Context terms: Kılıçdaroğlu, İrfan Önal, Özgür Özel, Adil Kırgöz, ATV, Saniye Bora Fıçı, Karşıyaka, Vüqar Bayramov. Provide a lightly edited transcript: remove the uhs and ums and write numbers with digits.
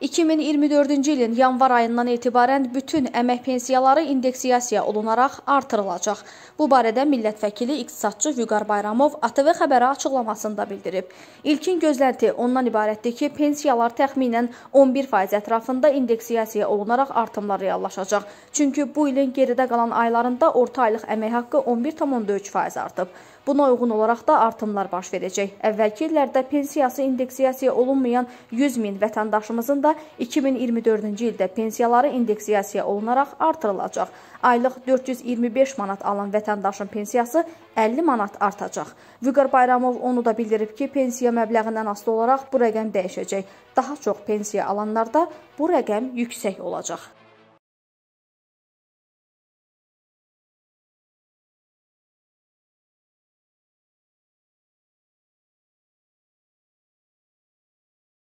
2024-cü ilin yanvar ayından etibarən bütün əmək pensiyaları indeksiyasiya olunaraq artırılacaq. Bu barədə millət vəkili iqtisadçı Vüqar Bayramov ATV xəbərə açıqlamasında bildirib. İlkin gözlənti ondan ibarətdir ki, pensiyalar təxminən 11% ətrafında indeksiyasiya olunaraq artımlar reallaşacaq. Çünki bu ilin geridə qalan aylarında orta aylıq əmək haqqı 11,3% artıb. Buna uyğun olaraq da artımlar baş verəcək. Əvvəlki illərdə pensiyası indeksiyasiya olunmayan 100 min vətəndaşımızın da 2024-cü ildə pensiyaları indeksiyasiya olunaraq artırılacaq. Aylıq 425 manat alan vətəndaşın pensiyası 50 manat artacaq. Vüqar Bayramov onu da bildirib ki, pensiya məbləğindən asılı olaraq bu rəqəm dəyişəcək. Daha çox pensiya alanlarda bu rəqəm yüksək olacaq.